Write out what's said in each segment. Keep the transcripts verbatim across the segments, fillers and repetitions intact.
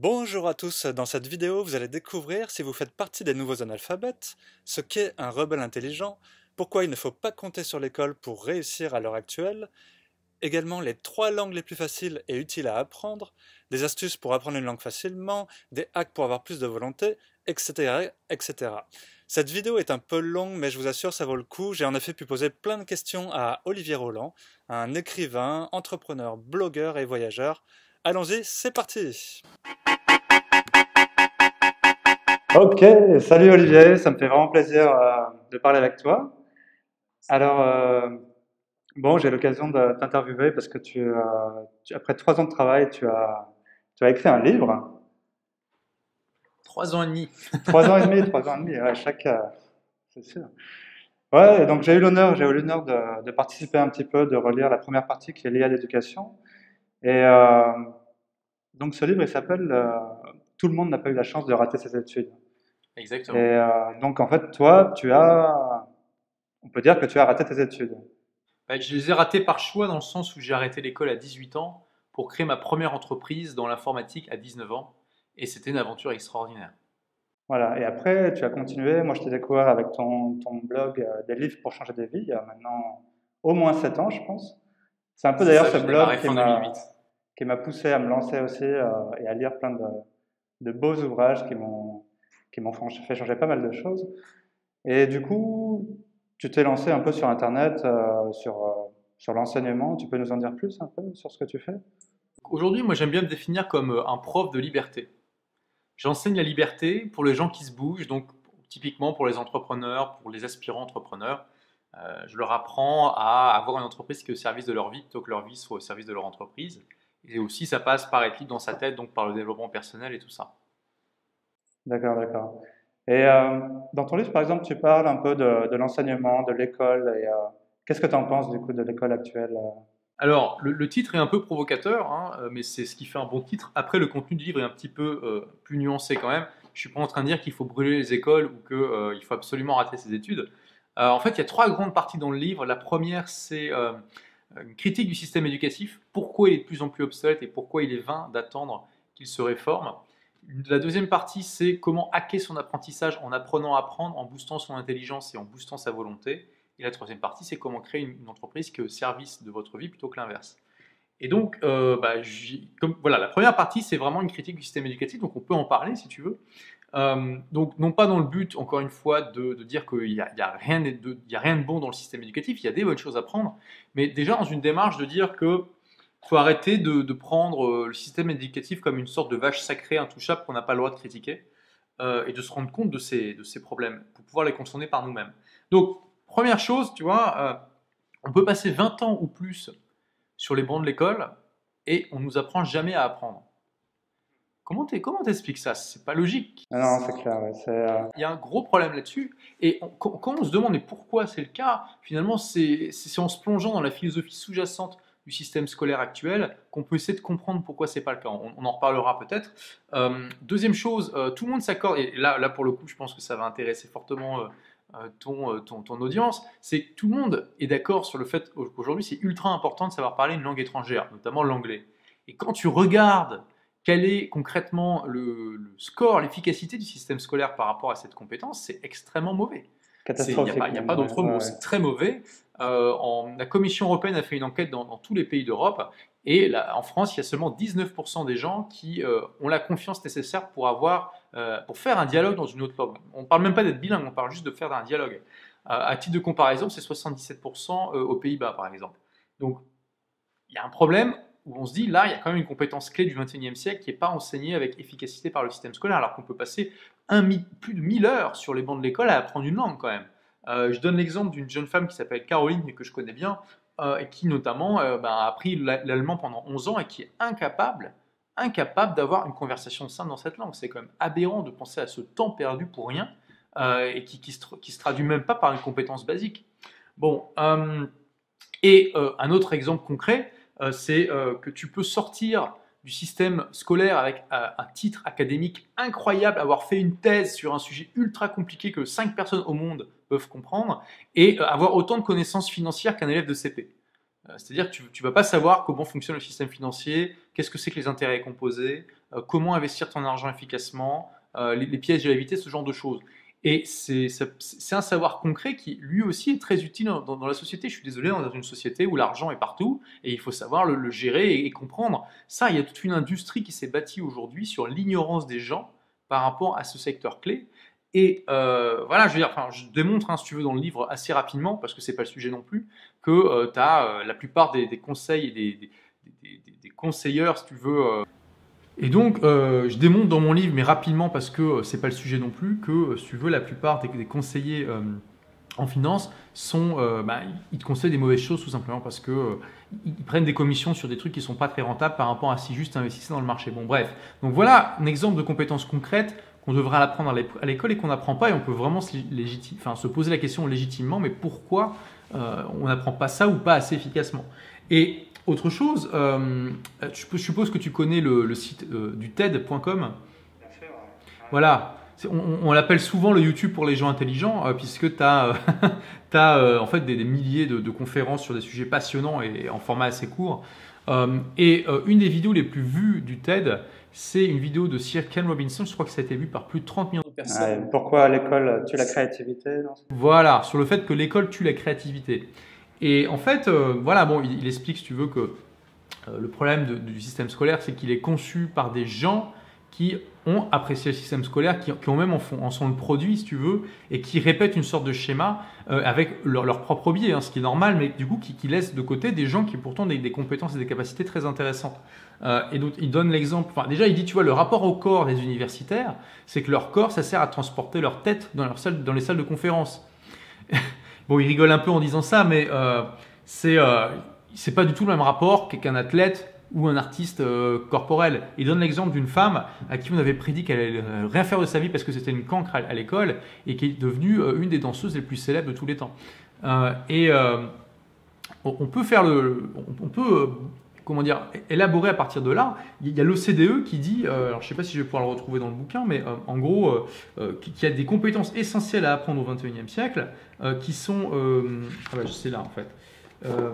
Bonjour à tous, dans cette vidéo vous allez découvrir, si vous faites partie des nouveaux analphabètes, ce qu'est un rebelle intelligent, pourquoi il ne faut pas compter sur l'école pour réussir à l'heure actuelle, également les trois langues les plus faciles et utiles à apprendre, des astuces pour apprendre une langue facilement, des hacks pour avoir plus de volonté, et cetera et cetera. Cette vidéo est un peu longue mais je vous assure ça vaut le coup, j'ai en effet pu poser plein de questions à Olivier Roland, un écrivain, entrepreneur, blogueur et voyageur. Allons-y, c'est parti! Ok, salut Olivier, ça me fait vraiment plaisir euh, de parler avec toi. Alors, euh, bon, j'ai l'occasion de t'interviewer parce que tu, euh, tu, après trois ans de travail, tu as, tu as écrit un livre. Trois ans et demi. Trois ans et demi, trois ans et demi, ouais, chaque... Euh, c'est sûr. Ouais, donc j'ai eu l'honneur j'ai eu l'honneur de, de participer un petit peu, de relire la première partie qui est liée à l'éducation. Et euh, donc ce livre, il s'appelle euh, « Tout le monde n'a pas eu la chance de rater ses études ». Exactement. Et euh, donc en fait, toi, tu as, on peut dire que tu as raté tes études. Bah, je les ai ratées par choix dans le sens où j'ai arrêté l'école à dix-huit ans pour créer ma première entreprise dans l'informatique à dix-neuf ans. Et c'était une aventure extraordinaire. Voilà. Et après, tu as continué. Moi, je t'ai découvert avec ton, ton blog euh, « Des livres pour changer des vies » il y a maintenant au moins sept ans, je pense. C'est un peu d'ailleurs ce blog qui m'a... qui m'a poussé à me lancer aussi euh, et à lire plein de, de beaux ouvrages qui m'ont qui m'ont fait changer pas mal de choses. Et du coup, tu t'es lancé un peu sur Internet, euh, sur, euh, sur l'enseignement. Tu peux nous en dire plus un peu sur ce que tu fais? Aujourd'hui, moi j'aime bien me définir comme un prof de liberté. J'enseigne la liberté pour les gens qui se bougent, donc typiquement pour les entrepreneurs, pour les aspirants entrepreneurs. Euh, je leur apprends à avoir une entreprise qui est au service de leur vie plutôt que leur vie soit au service de leur entreprise. Et aussi, ça passe par être libre dans sa tête, donc par le développement personnel et tout ça. D'accord, d'accord. Et euh, dans ton livre, par exemple, tu parles un peu de l'enseignement, de l'école. Et euh, qu'est-ce que tu en penses du coup de l'école actuelle? Alors, le, le titre est un peu provocateur, hein, mais c'est ce qui fait un bon titre. Après, le contenu du livre est un petit peu euh, plus nuancé quand même. Je ne suis pas en train de dire qu'il faut brûler les écoles ou qu'il euh, faut absolument rater ses études. Euh, en fait, il y a trois grandes parties dans le livre. La première, c'est... Euh, Une critique du système éducatif, pourquoi il est de plus en plus obsolète et pourquoi il est vain d'attendre qu'il se réforme. La deuxième partie, c'est comment hacker son apprentissage en apprenant à apprendre, en boostant son intelligence et en boostant sa volonté. Et la troisième partie, c'est comment créer une entreprise qui est au service de votre vie plutôt que l'inverse. Et donc, euh, bah, comme, voilà, la première partie, c'est vraiment une critique du système éducatif, donc on peut en parler si tu veux. Euh, donc, non pas dans le but, encore une fois, de, de dire qu'il n'y a, a, a rien de bon dans le système éducatif, il y a des bonnes choses à prendre, mais déjà dans une démarche de dire qu'il faut arrêter de, de prendre le système éducatif comme une sorte de vache sacrée, intouchable, qu'on n'a pas le droit de critiquer, euh, et de se rendre compte de ces, de ces problèmes, pour pouvoir les contourner par nous-mêmes. Donc, première chose, tu vois, euh, on peut passer vingt ans ou plus sur les bancs de l'école, et on ne nous apprend jamais à apprendre. Comment t'expliques ça? C'est pas logique. Non, c'est clair. Ouais, euh... Il y a un gros problème là-dessus. Et on, quand on se demande pourquoi c'est le cas, finalement, c'est en se plongeant dans la philosophie sous-jacente du système scolaire actuel qu'on peut essayer de comprendre pourquoi c'est pas le cas. On, on en reparlera peut-être. Euh, deuxième chose, euh, tout le monde s'accorde, et là, là pour le coup, je pense que ça va intéresser fortement euh, ton, euh, ton, ton audience, c'est que tout le monde est d'accord sur le fait qu'aujourd'hui, c'est ultra important de savoir parler une langue étrangère, notamment l'anglais. Et quand tu regardes quel est concrètement le, le score, l'efficacité du système scolaire par rapport à cette compétence, c'est extrêmement mauvais. Catastrophique. Il n'y a pas, pas d'autre mot, ouais. C'est très mauvais. Euh, en, la Commission européenne a fait une enquête dans, dans tous les pays d'Europe, et là, en France, il y a seulement dix-neuf pour cent des gens qui euh, ont la confiance nécessaire pour, avoir, euh, pour faire un dialogue dans une autre langue. On ne parle même pas d'être bilingue, on parle juste de faire un dialogue. Euh, à titre de comparaison, c'est soixante-dix-sept pour cent aux Pays-Bas, par exemple. Donc, il y a un problème où on se dit, là, il y a quand même une compétence clé du vingt et unième siècle qui n'est pas enseignée avec efficacité par le système scolaire, alors qu'on peut passer un, plus de mille heures sur les bancs de l'école à apprendre une langue quand même. Euh, je donne l'exemple d'une jeune femme qui s'appelle Caroline, que je connais bien, euh, et qui notamment euh, bah, a appris l'allemand pendant onze ans et qui est incapable, incapable d'avoir une conversation saine dans cette langue. C'est quand même aberrant de penser à ce temps perdu pour rien, euh, et qui ne se, qui se traduit même pas par une compétence basique. Bon, euh, et euh, un autre exemple concret, Euh, c'est euh, que tu peux sortir du système scolaire avec euh, un titre académique incroyable, avoir fait une thèse sur un sujet ultra compliqué que cinq personnes au monde peuvent comprendre, et euh, avoir autant de connaissances financières qu'un élève de C P. Euh, C'est-à-dire que tu ne vas pas savoir comment fonctionne le système financier, qu'est-ce que c'est que les intérêts composés, euh, comment investir ton argent efficacement, euh, les, les pièges à éviter, ce genre de choses. Et c'est un savoir concret qui, lui aussi, est très utile dans, dans la société. Je suis désolé, on est dans une société où l'argent est partout et il faut savoir le, le gérer et, et comprendre. Ça, il y a toute une industrie qui s'est bâtie aujourd'hui sur l'ignorance des gens par rapport à ce secteur clé. Et euh, voilà, je veux dire, enfin, je démontre, hein, si tu veux, dans le livre assez rapidement, parce que ce n'est pas le sujet non plus, que euh, tu as euh, la plupart des, des conseils et des, des, des, des, des conseilleurs, si tu veux. Euh Et donc, euh, je démontre dans mon livre, mais rapidement parce que euh, ce n'est pas le sujet non plus, que euh, si tu veux, la plupart des, des conseillers euh, en finance sont, euh, bah, ils te conseillent des mauvaises choses tout simplement parce que euh, ils prennent des commissions sur des trucs qui ne sont pas très rentables par rapport à si juste investissaient dans le marché. Bon, bref. Donc voilà un exemple de compétences concrètes qu'on devra apprendre à l'école et qu'on n'apprend pas, et on peut vraiment se, légitime, enfin, se poser la question légitimement, mais pourquoi euh, on n'apprend pas ça ou pas assez efficacement. Et autre chose, euh, je suppose que tu connais le, le site euh, du T E D point com. Voilà, on, on l'appelle souvent le YouTube pour les gens intelligents, euh, puisque tu as, euh, t'as, euh, en fait des, des milliers de, de conférences sur des sujets passionnants et, et en format assez court. Euh, et euh, une des vidéos les plus vues du T E D, c'est une vidéo de Sir Ken Robinson. Je crois que ça a été vu par plus de trente millions de personnes. Ouais, pourquoi à l'école tue la créativité, non ? Voilà, sur le fait que l'école tue la créativité. Et en fait, euh, voilà, bon, il, il explique, si tu veux, que euh, le problème de, du système scolaire, c'est qu'il est conçu par des gens qui ont apprécié le système scolaire, qui, qui ont même en, font, en sont le produit, si tu veux, et qui répètent une sorte de schéma euh, avec leur, leur propre biais, hein, ce qui est normal, mais du coup, qui, qui laisse de côté des gens qui pourtant ont des, des compétences et des capacités très intéressantes. Euh, et donc, il donne l'exemple, enfin, déjà, il dit, tu vois, le rapport au corps des universitaires, c'est que leur corps, ça sert à transporter leur tête dans, leur salle, dans les salles de conférence. Bon, il rigole un peu en disant ça, mais euh, c'est euh, pas du tout le même rapport qu'un athlète ou un artiste euh, corporel. Il donne l'exemple d'une femme à qui on avait prédit qu'elle allait rien faire de sa vie parce que c'était une cancre à, à l'école, et qui est devenue euh, une des danseuses les plus célèbres de tous les temps. Euh, et euh, on, on peut faire le, on, on peut euh, comment dire, élaborer à partir de là. Il y a l'O C D E qui dit, euh, alors je ne sais pas si je vais pouvoir le retrouver dans le bouquin, mais euh, en gros, euh, euh, qu'il y a des compétences essentielles à apprendre au vingt et unième siècle euh, qui sont, euh, ah bah, c'est là en fait, euh,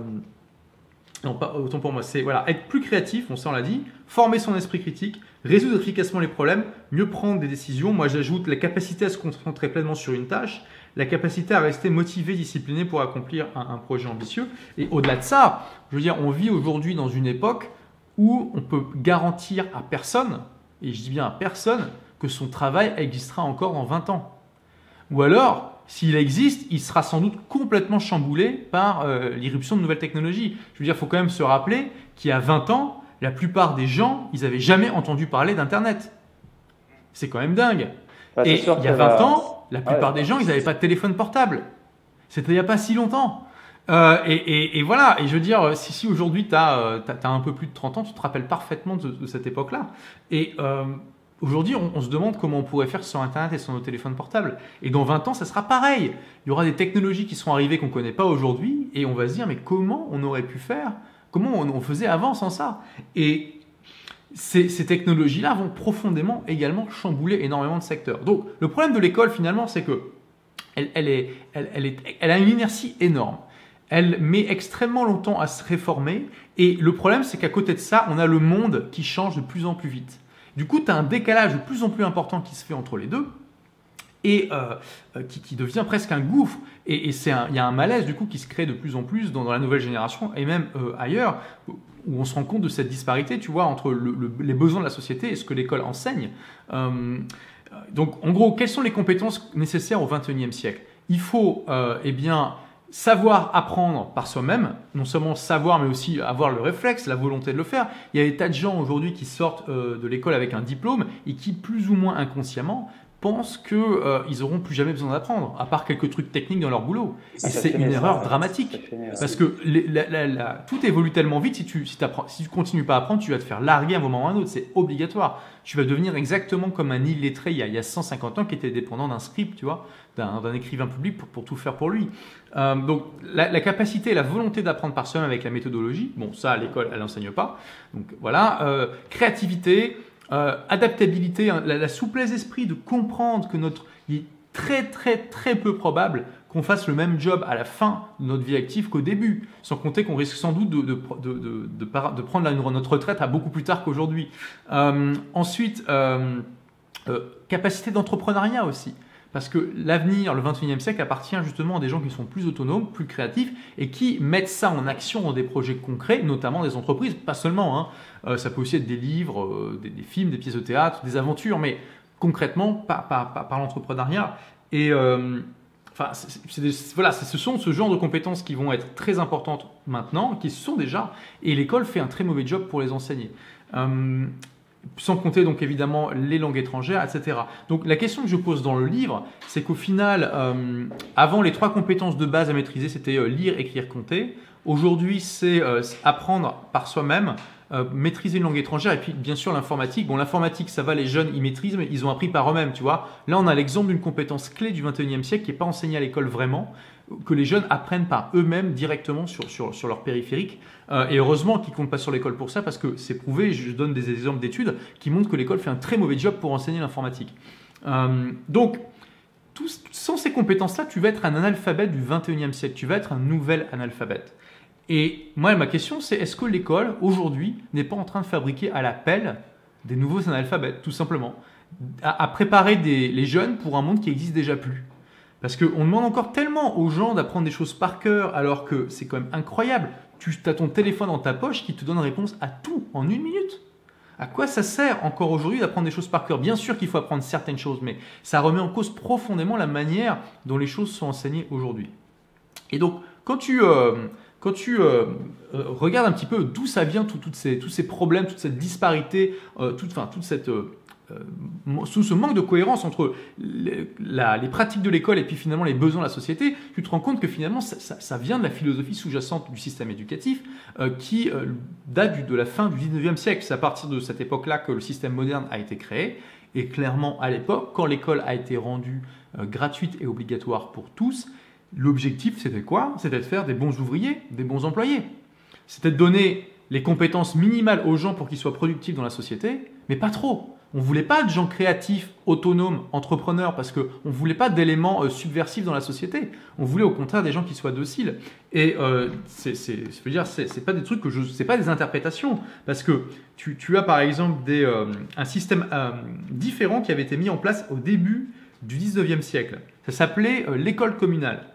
non pas autant pour moi, c'est voilà, être plus créatif, on ça on l'a dit, former son esprit critique, résoudre efficacement les problèmes, mieux prendre des décisions. Moi j'ajoute la capacité à se concentrer pleinement sur une tâche, la capacité à rester motivé, discipliné pour accomplir un, un projet ambitieux. Et au-delà de ça, je veux dire, on vit aujourd'hui dans une époque où on peut garantir à personne, et je dis bien à personne, que son travail existera encore dans vingt ans. Ou alors, s'il existe, il sera sans doute complètement chamboulé par euh, l'irruption de nouvelles technologies. Je veux dire, il faut quand même se rappeler qu'il y a vingt ans, la plupart des gens, ils n'avaient jamais entendu parler d'Internet. C'est quand même dingue. Bah, et il y a vingt ans... La plupart ah ouais. des gens, ils n'avaient pas de téléphone portable. C'était il n'y a pas si longtemps. Euh, et, et, et voilà, et je veux dire, si, si aujourd'hui tu as, as, as un peu plus de trente ans, tu te rappelles parfaitement de, de cette époque-là. Et euh, aujourd'hui, on, on se demande comment on pourrait faire sans Internet et sans nos téléphones portables. Et dans vingt ans, ça sera pareil. Il y aura des technologies qui seront arrivées qu'on ne connaît pas aujourd'hui, et on va se dire, mais comment on aurait pu faire? Comment on, on faisait avant sans ça? Et Ces, ces technologies-là vont profondément également chambouler énormément de secteurs. Donc, le problème de l'école, finalement, c'est qu'elle elle est, elle, elle est, elle a une inertie énorme. Elle met extrêmement longtemps à se réformer. Et le problème, c'est qu'à côté de ça, on a le monde qui change de plus en plus vite. Du coup, tu as un décalage de plus en plus important qui se fait entre les deux, et euh, qui, qui devient presque un gouffre. Et, et c'est un, y a un malaise, du coup, qui se crée de plus en plus dans, dans la nouvelle génération et même euh, ailleurs, où on se rend compte de cette disparité, tu vois, entre le, le, les besoins de la société et ce que l'école enseigne. Euh, donc, en gros, quelles sont les compétences nécessaires au vingt et unième siècle? Il faut euh, eh bien, savoir apprendre par soi-même, non seulement savoir, mais aussi avoir le réflexe, la volonté de le faire. Il y a des tas de gens aujourd'hui qui sortent euh, de l'école avec un diplôme et qui, plus ou moins inconsciemment, pensent qu'ils euh, n'auront plus jamais besoin d'apprendre, à part quelques trucs techniques dans leur boulot. Et ah, c'est une erreur ça, dramatique. Fini, parce que les, la, la, la, tout évolue tellement vite, si tu ne si si tu continues pas à apprendre, tu vas te faire larguer à un moment ou à un autre, c'est obligatoire. Tu vas devenir exactement comme un illettré il y a, il y a cent cinquante ans qui était dépendant d'un scribe, tu vois, d'un écrivain public pour, pour tout faire pour lui. Euh, donc la, la capacité et la volonté d'apprendre par soi-même avec la méthodologie, bon ça à l'école elle n'enseigne pas, donc voilà, euh, créativité, Euh, adaptabilité, hein, la, la souplesse d'esprit de comprendre que notre, très très très peu probable qu'on fasse le même job à la fin de notre vie active qu'au début, sans compter qu'on risque sans doute de, de, de, de, de, de prendre notre retraite à beaucoup plus tard qu'aujourd'hui. Euh, ensuite, euh, euh, capacité d'entrepreneuriat aussi. Parce que l'avenir, le vingt et unième siècle, appartient justement à des gens qui sont plus autonomes, plus créatifs et qui mettent ça en action dans des projets concrets, notamment des entreprises, pas seulement. Hein. Euh, ça peut aussi être des livres, euh, des, des films, des pièces de théâtre, des aventures, mais concrètement, par, par, par, par l'entrepreneuriat. Et euh, enfin, c'est des, voilà, ce sont ce genre de compétences qui vont être très importantes maintenant, qui sont déjà, et l'école fait un très mauvais job pour les enseigner. Euh, Sans compter donc évidemment les langues étrangères, et cetera. Donc la question que je pose dans le livre, c'est qu'au final, euh, avant les trois compétences de base à maîtriser, c'était euh, lire, écrire, compter. Aujourd'hui, c'est euh, apprendre par soi-même, euh, maîtriser une langue étrangère et puis bien sûr l'informatique. Bon, l'informatique, ça va, les jeunes, ils maîtrisent, mais ils ont appris par eux-mêmes, tu vois. Là, on a l'exemple d'une compétence clé du vingt et unième siècle qui n'est pas enseignée à l'école vraiment, que les jeunes apprennent par eux-mêmes directement sur, sur, sur leur périphérique. Euh, et heureusement qu'ils ne comptent pas sur l'école pour ça, parce que c'est prouvé, je donne des exemples d'études qui montrent que l'école fait un très mauvais job pour enseigner l'informatique. Euh, donc, tout, sans ces compétences-là, tu vas être un analphabète du vingt et unième siècle, tu vas être un nouvel analphabète. Et moi, ma question, c'est est-ce que l'école, aujourd'hui, n'est pas en train de fabriquer à la pelle des nouveaux analphabètes, tout simplement, à, à préparer des, les jeunes pour un monde qui n'existe déjà plus? Parce qu'on demande encore tellement aux gens d'apprendre des choses par cœur, alors que c'est quand même incroyable. Tu as ton téléphone dans ta poche qui te donne réponse à tout en une minute. À quoi ça sert encore aujourd'hui d'apprendre des choses par cœur? Bien sûr qu'il faut apprendre certaines choses, mais ça remet en cause profondément la manière dont les choses sont enseignées aujourd'hui. Et donc, quand tu, euh, quand tu euh, euh, regardes un petit peu d'où ça vient, tout, tout ces, tous ces problèmes, toute cette disparité, euh, toute, enfin, toute cette... Euh, sous ce manque de cohérence entre les, la, les pratiques de l'école et puis finalement les besoins de la société, tu te rends compte que finalement ça, ça, ça vient de la philosophie sous-jacente du système éducatif euh, qui euh, date du, de la fin du dix-neuvième siècle. C'est à partir de cette époque-là que le système moderne a été créé. Et clairement, à l'époque, quand l'école a été rendue euh, gratuite et obligatoire pour tous, l'objectif c'était quoi? C'était de faire des bons ouvriers, des bons employés. C'était de donner les compétences minimales aux gens pour qu'ils soient productifs dans la société, mais pas trop. On ne voulait pas de gens créatifs, autonomes, entrepreneurs, parce qu'on ne voulait pas d'éléments euh, subversifs dans la société. On voulait au contraire des gens qui soient dociles. Et euh, c'est, c'est, je veux dire, c'est, c'est pas des trucs que je, c'est pas des interprétations, parce que tu, tu as par exemple des, euh, un système euh, différent qui avait été mis en place au début du dix-neuvième siècle. Ça s'appelait euh, l'école communale.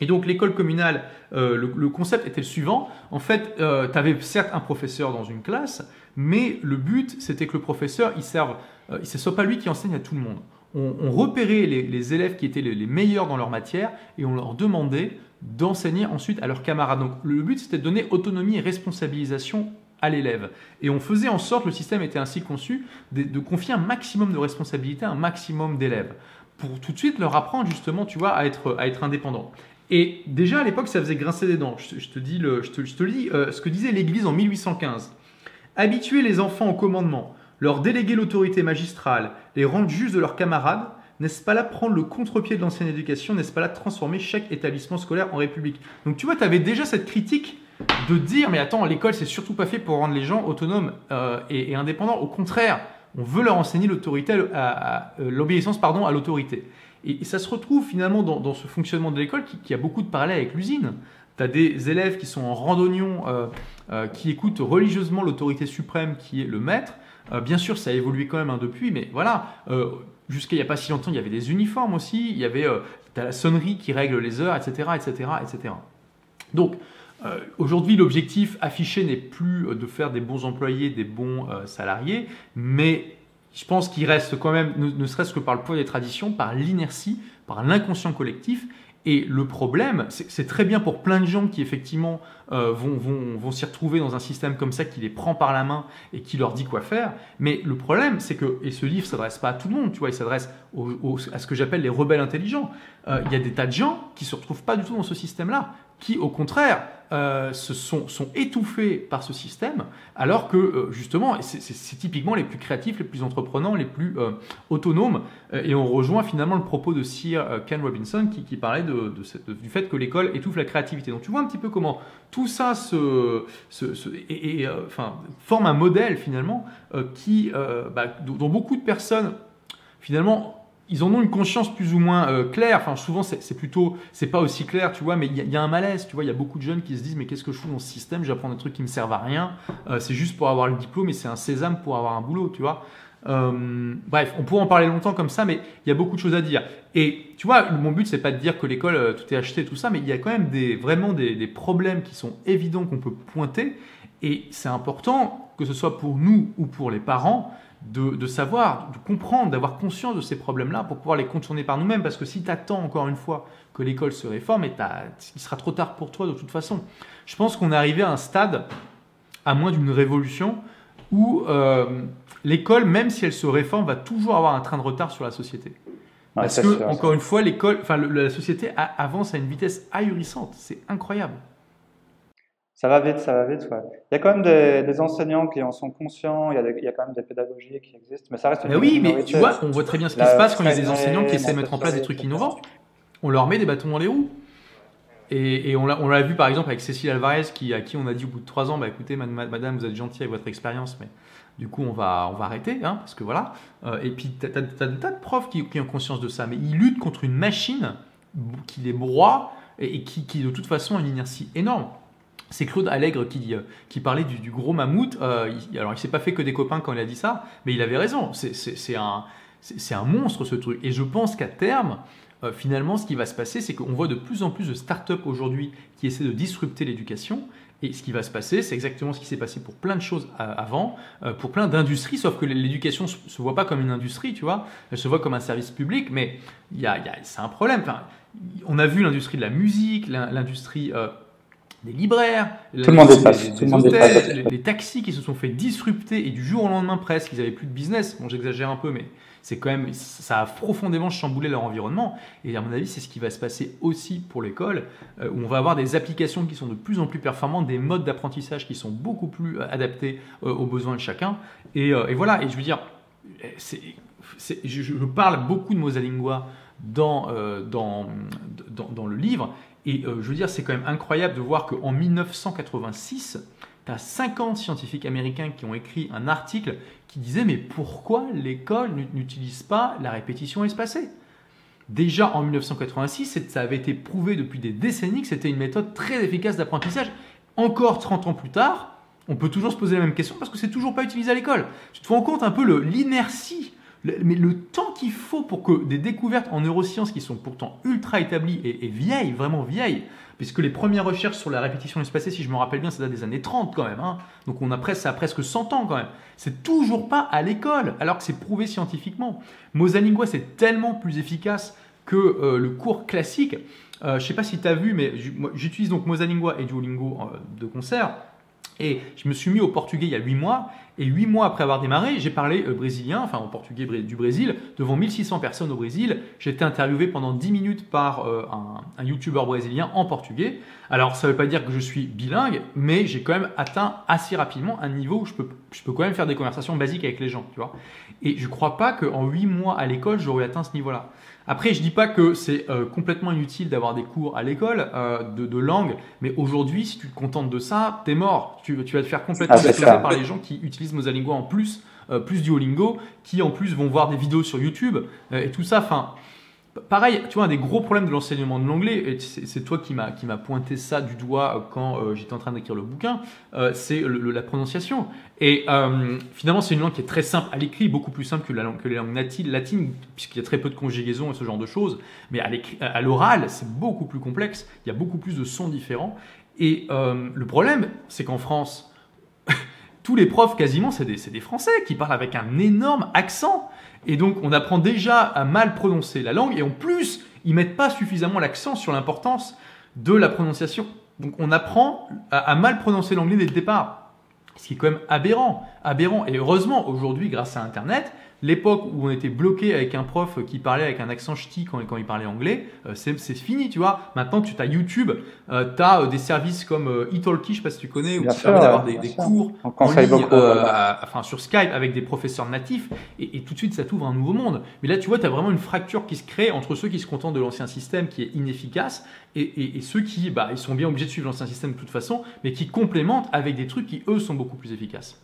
Et donc l'école communale, euh, le, le concept était le suivant. En fait, euh, tu avais certes un professeur dans une classe, mais le but, c'était que le professeur, il serve, euh, ce ne soit pas lui qui enseigne à tout le monde. On, on repérait les, les élèves qui étaient les, les meilleurs dans leur matière et on leur demandait d'enseigner ensuite à leurs camarades. Donc le but, c'était de donner autonomie et responsabilisation à l'élève. Et on faisait en sorte, le système était ainsi conçu, de, de confier un maximum de responsabilités à un maximum d'élèves pour tout de suite leur apprendre justement, tu vois, à être, à être indépendant. Et déjà à l'époque, ça faisait grincer des dents. Je, je te dis le, je te, je te lis euh, ce que disait l'Église en mille huit cent quinze. Habituer les enfants au commandement, leur déléguer l'autorité magistrale, les rendre juges de leurs camarades, n'est-ce pas là prendre le contre-pied de l'ancienne éducation, n'est-ce pas là transformer chaque établissement scolaire en république? Donc tu vois, tu avais déjà cette critique de dire mais attends, l'école c'est surtout pas fait pour rendre les gens autonomes euh, et, et indépendants. Au contraire, on veut leur enseigner l'autorité, l'obéissance pardon à l'autorité. Et ça se retrouve finalement dans, dans ce fonctionnement de l'école qui, qui a beaucoup de parallèles avec l'usine. Tu as des élèves qui sont en randonnion, euh, euh, qui écoutent religieusement l'autorité suprême qui est le maître. Euh, bien sûr, ça a évolué quand même hein, depuis, mais voilà. Euh, Jusqu'à il n'y a pas si longtemps, il y avait des uniformes aussi. Il y avait euh, t'as la sonnerie qui règle les heures, et cetera, et cetera, et cetera. Donc, Euh, aujourd'hui, l'objectif affiché n'est plus euh, de faire des bons employés, des bons euh, salariés, mais je pense qu'il reste quand même, ne, ne serait-ce que par le poids des traditions, par l'inertie, par l'inconscient collectif. Et le problème, c'est très bien pour plein de gens qui effectivement euh, vont, vont, vont s'y retrouver dans un système comme ça qui les prend par la main et qui leur dit quoi faire. Mais le problème, c'est que, et ce livre ne s'adresse pas à tout le monde, tu vois, il s'adresse à ce que j'appelle les rebelles intelligents. Euh, il y a des tas de gens qui ne se retrouvent pas du tout dans ce système-là, qui au contraire euh, se sont, sont étouffés par ce système, alors que euh, justement, c'est typiquement les plus créatifs, les plus entreprenants, les plus euh, autonomes. Et on rejoint finalement le propos de Sir Ken Robinson qui, qui parlait de, de cette, du fait que l'école étouffe la créativité. Donc tu vois un petit peu comment tout ça se, se, se, et, et, euh, enfin, forme un modèle finalement euh, qui, euh, bah, dont beaucoup de personnes finalement ils en ont une conscience plus ou moins euh, claire. Enfin, souvent, c'est plutôt, c'est pas aussi clair, tu vois, mais il y, y a un malaise, tu vois. Il y a beaucoup de jeunes qui se disent, mais qu'est-ce que je fous dans ce système? J'apprends des trucs qui me servent à rien. Euh, c'est juste pour avoir le diplôme et c'est un sésame pour avoir un boulot, tu vois. Euh, bref, on pourrait en parler longtemps comme ça, mais il y a beaucoup de choses à dire. Et tu vois, mon but, c'est pas de dire que l'école, euh, tout est acheté, tout ça, mais il y a quand même des, vraiment des, des problèmes qui sont évidents qu'on peut pointer. Et c'est important, que ce soit pour nous ou pour les parents, De, de savoir, de comprendre, d'avoir conscience de ces problèmes-là pour pouvoir les contourner par nous-mêmes. Parce que si tu attends encore une fois que l'école se réforme, et il sera trop tard pour toi de toute façon. Je pense qu'on est arrivé à un stade, à moins d'une révolution, où euh, l'école, même si elle se réforme, va toujours avoir un train de retard sur la société. Ouais, parce que, sûr, encore ça. une fois, l'école, enfin, le, la société a, avance à une vitesse ahurissante. C'est incroyable. Ça va vite, ça va vite. Ouais. Il y a quand même des, des enseignants qui en sont conscients, il y, a des, il y a quand même des pédagogies qui existent, mais ça reste une ben Oui, mais tu vois, on voit très bien ce qui se passe quand il y a des enseignants qui essaient de mettre en place des trucs innovants. On leur met des bâtons dans les roues. Et, et on l'a vu par exemple avec Cécile Alvarez, qui, à qui on a dit au bout de trois ans, bah, écoutez, madame, vous êtes gentille avec votre expérience, mais du coup, on va, on va arrêter, hein, parce que voilà. Et puis, tu as, as, as des tas de profs qui, qui ont conscience de ça, mais ils luttent contre une machine qui les broie et, et qui, qui, de toute façon, a une inertie énorme. C'est Claude Allègre qui, qui parlait du, du gros mammouth. Euh, il, alors, il ne s'est pas fait que des copains quand il a dit ça, mais il avait raison. C'est un, un monstre, ce truc. Et je pense qu'à terme, euh, finalement, ce qui va se passer, c'est qu'on voit de plus en plus de startups aujourd'hui qui essaient de disrupter l'éducation. Et ce qui va se passer, c'est exactement ce qui s'est passé pour plein de choses avant, pour plein d'industries, sauf que l'éducation ne se voit pas comme une industrie, tu vois. Elle se voit comme un service public, mais y a, y a, c'est un problème. Enfin, on a vu l'industrie de la musique, l'industrie... Euh, des libraires, tout le monde est passé, des, des hôtels, les, les taxis qui se sont fait disrupter et du jour au lendemain presque, ils n'avaient plus de business. Bon, j'exagère un peu, mais c'est quand même, ça a profondément chamboulé leur environnement. Et à mon avis, c'est ce qui va se passer aussi pour l'école, euh, où on va avoir des applications qui sont de plus en plus performantes, des modes d'apprentissage qui sont beaucoup plus adaptés euh, aux besoins de chacun. Et, euh, et voilà, et je veux dire, c'est, c'est, je, je parle beaucoup de MosaLingua dans, euh, dans, dans, dans le livre. Et euh, je veux dire, c'est quand même incroyable de voir qu'en mille neuf cent quatre-vingt-six, tu as cinquante scientifiques américains qui ont écrit un article qui disait « Mais pourquoi l'école n'utilise pas la répétition espacée ?» Déjà en mille neuf cent quatre-vingt-six, ça avait été prouvé depuis des décennies que c'était une méthode très efficace d'apprentissage. Encore trente ans plus tard, on peut toujours se poser la même question parce que c'est toujours pas utilisé à l'école. Tu te rends compte un peu l'inertie, mais le temps qu'il faut pour que des découvertes en neurosciences qui sont pourtant ultra établies et, et vieilles, vraiment vieilles, puisque les premières recherches sur la répétition espacée, si je me rappelle bien, ça date des années trente quand même, hein. Donc on a presque, ça a presque cent ans quand même. C'est toujours pas à l'école, alors que c'est prouvé scientifiquement. MosaLingua, c'est tellement plus efficace que euh, le cours classique. Euh, je ne sais pas si tu as vu, mais j'utilise donc MosaLingua et Duolingo euh, de concert. Et je me suis mis au portugais il y a huit mois, et huit mois après avoir démarré, j'ai parlé brésilien, enfin en portugais du Brésil, devant mille six cents personnes au Brésil. J'ai été interviewé pendant dix minutes par un, un youtubeur brésilien en portugais. Alors ça ne veut pas dire que je suis bilingue, mais j'ai quand même atteint assez rapidement un niveau où je peux, je peux quand même faire des conversations basiques avec les gens, tu vois. Et je ne crois pas qu'en huit mois à l'école, j'aurais atteint ce niveau-là. Après, je ne dis pas que c'est euh, complètement inutile d'avoir des cours à l'école euh, de, de langue, mais aujourd'hui, si tu te contentes de ça, t'es mort. Tu, tu vas te faire complètement ah, détruire par les gens qui utilisent MosaLingua en plus, euh, plus Duolingo, qui en plus vont voir des vidéos sur YouTube euh, et tout ça. Enfin, pareil, tu vois, un des gros problèmes de l'enseignement de l'anglais, et c'est toi qui m'as qui m'a pointé ça du doigt quand euh, j'étais en train d'écrire le bouquin, euh, c'est la prononciation. Et euh, finalement, c'est une langue qui est très simple à l'écrit, beaucoup plus simple que, la langue, que les langues latines, puisqu'il y a très peu de conjugaisons et ce genre de choses. Mais à l'oral, c'est beaucoup plus complexe, il y a beaucoup plus de sons différents. Et euh, le problème, c'est qu'en France, tous les profs, quasiment, c'est des, des Français qui parlent avec un énorme accent. Et donc, on apprend déjà à mal prononcer la langue. Et en plus, ils ne mettent pas suffisamment l'accent sur l'importance de la prononciation. Donc, on apprend à, à mal prononcer l'anglais dès le départ. Ce qui est quand même aberrant. aberrant. Et heureusement, aujourd'hui, grâce à Internet, l'époque où on était bloqué avec un prof qui parlait avec un accent ch'ti quand, quand il parlait anglais, euh, c'est fini, tu vois. Maintenant, tu as YouTube, euh, tu as euh, des services comme euh, eTalky, je ne sais pas si tu connais, où tu permets d'avoir des, des cours en ligne, beaucoup, euh, voilà. à, enfin, sur Skype avec des professeurs natifs et, et tout de suite, ça t'ouvre un nouveau monde. Mais là, tu vois, tu as vraiment une fracture qui se crée entre ceux qui se contentent de l'ancien système qui est inefficace et, et, et ceux qui bah, ils sont bien obligés de suivre l'ancien système de toute façon, mais qui complémentent avec des trucs qui, eux, sont beaucoup plus efficaces.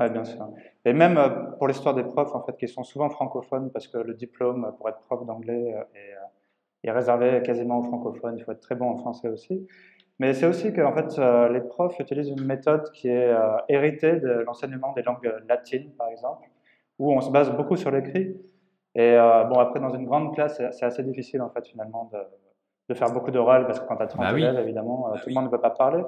Oui, bien sûr. Et même pour l'histoire des profs, en fait, qui sont souvent francophones, parce que le diplôme pour être prof d'anglais est, est réservé quasiment aux francophones. Il faut être très bon en français aussi. Mais c'est aussi que en fait, les profs utilisent une méthode qui est héritée de l'enseignement des langues latines, par exemple, où on se base beaucoup sur l'écrit. Et euh, bon, après, dans une grande classe, c'est assez difficile, en fait, finalement, de, de faire beaucoup d'oral, parce que quand tu as trente bah oui. élèves, évidemment, bah tout oui. le monde ne peut pas parler.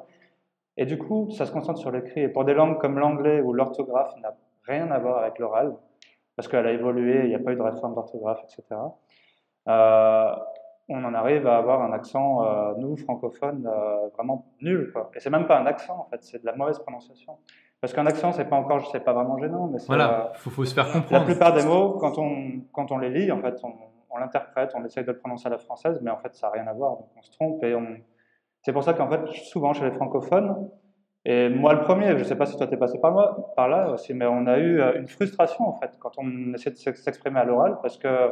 Et du coup, ça se concentre sur l'écrit. Et pour des langues comme l'anglais, où l'orthographe n'a rien à voir avec l'oral, parce qu'elle a évolué, il n'y a pas eu de réforme d'orthographe, et cetera, euh, on en arrive à avoir un accent, euh, nous, francophones, euh, vraiment nul, quoi. Et c'est même pas un accent, en fait, c'est de la mauvaise prononciation. Parce qu'un accent, c'est pas encore, je sais pas vraiment gênant, mais voilà, il faut, faut se faire comprendre. La plupart des mots, quand on, quand on les lit, en fait, on, on l'interprète, on essaye de le prononcer à la française, mais en fait, ça n'a rien à voir, donc on se trompe. Et on... c'est pour ça qu'en fait, souvent chez les francophones, et moi le premier, je sais pas si toi t'es passé par là, par là aussi, mais on a eu une frustration, en fait, quand on essaie de s'exprimer à l'oral, parce que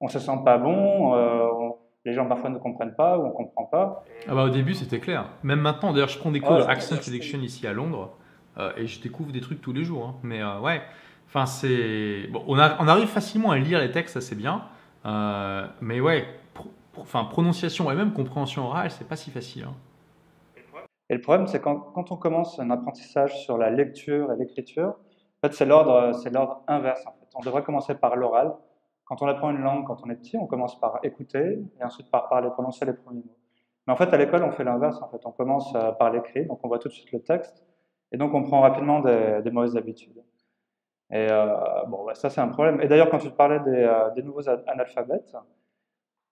on se sent pas bon, euh, on... les gens parfois ne comprennent pas ou on comprend pas. Ah bah, au début, c'était clair. Même maintenant, d'ailleurs, je prends des cours ah, d'Accent Selection ici à Londres. Euh, et je découvre des trucs tous les jours, hein. Mais euh, ouais, enfin c'est bon, on, a... on arrive facilement à lire les textes, ça c'est bien, euh, mais ouais, pro... enfin prononciation et même compréhension orale, c'est pas si facile, hein. Et le problème, c'est quand, quand on commence un apprentissage sur la lecture et l'écriture, en fait c'est l'ordre, c'est l'ordre inverse, en fait. On devrait commencer par l'oral. Quand on apprend une langue, quand on est petit, on commence par écouter et ensuite par parler, prononcer les premiers mots. Mais en fait à l'école, on fait l'inverse, en fait, on commence par l'écrit, donc on voit tout de suite le texte. Et donc, on prend rapidement des, des mauvaises habitudes. Et euh, bon, bah, ça, c'est un problème. Et d'ailleurs, quand tu parlais des, euh, des nouveaux analphabètes,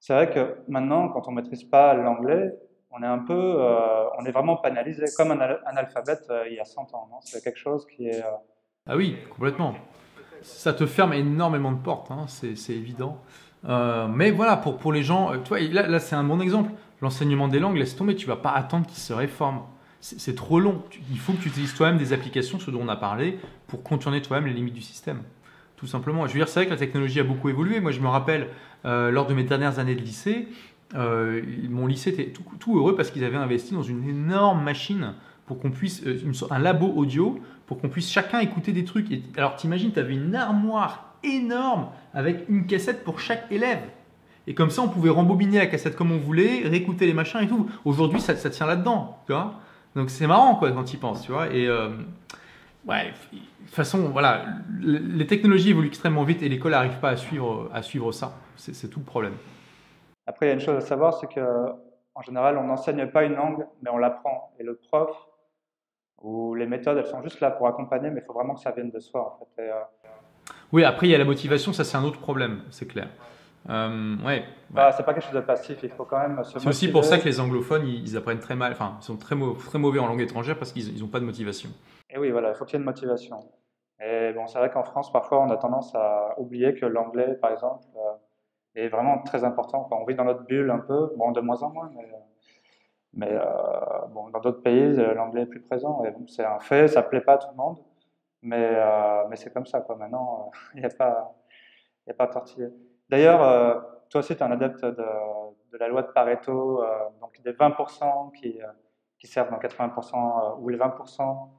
c'est vrai que maintenant, quand on ne maîtrise pas l'anglais, on est un peu, euh, on est vraiment banalisé, comme un analphabète euh, il y a cent ans. C'est quelque chose qui est… Euh... Ah oui, complètement. Ça te ferme énormément de portes, hein, c'est évident. Euh, mais voilà, pour, pour les gens… Tu vois, là, là c'est un bon exemple. L'enseignement des langues, laisse tomber, tu ne vas pas attendre qu'ils se réforment. C'est trop long. Il faut que tu utilises toi-même des applications, ce dont on a parlé, pour contourner toi-même les limites du système. Tout simplement. Je veux dire, c'est vrai que la technologie a beaucoup évolué. Moi, je me rappelle, euh, lors de mes dernières années de lycée, euh, mon lycée était tout, tout heureux parce qu'ils avaient investi dans une énorme machine pour qu'on puisse, euh, une, un labo audio, pour qu'on puisse chacun écouter des trucs. Et, alors, t'imagines, t'avais une armoire énorme avec une cassette pour chaque élève. Et comme ça, on pouvait rembobiner la cassette comme on voulait, réécouter les machins et tout. Aujourd'hui, ça, ça tient là-dedans, tu vois. Donc c'est marrant, quoi, quand tu y penses, tu vois. Et euh, ouais, de toute façon, voilà, les technologies évoluent extrêmement vite et l'école n'arrive pas à suivre, à suivre ça. C'est tout le problème. Après, il y a une chose à savoir, c'est qu'en général, on n'enseigne pas une langue, mais on l'apprend. Et le prof ou les méthodes, elles sont juste là pour accompagner, mais il faut vraiment que ça vienne de soi, en fait. Et, euh... oui, après, il y a la motivation, ça c'est un autre problème, c'est clair. Euh, ouais, ouais. Bah, c'est pas quelque chose de passif, il faut quand même se motiver. C'est aussi pour ça que les anglophones, ils apprennent très mal, enfin, ils sont très, très mauvais en langue étrangère parce qu'ils n'ont pas de motivation. Et oui, voilà, il faut qu'il y ait une motivation. Et bon, c'est vrai qu'en France, parfois, on a tendance à oublier que l'anglais, par exemple, euh, est vraiment très important. Enfin, on vit dans notre bulle un peu, bon, de moins en moins, mais, mais euh, bon, dans d'autres pays, l'anglais est plus présent. Et bon, c'est un fait, ça plaît pas à tout le monde, mais, euh, mais c'est comme ça, quoi. Maintenant, il euh, n'y a pas, y a pas à tortiller. D'ailleurs, euh, toi aussi, tu es un adepte de, de la loi de Pareto, euh, donc des vingt pour cent qui, euh, qui servent dans quatre-vingts pour cent, euh, ou les vingt pour cent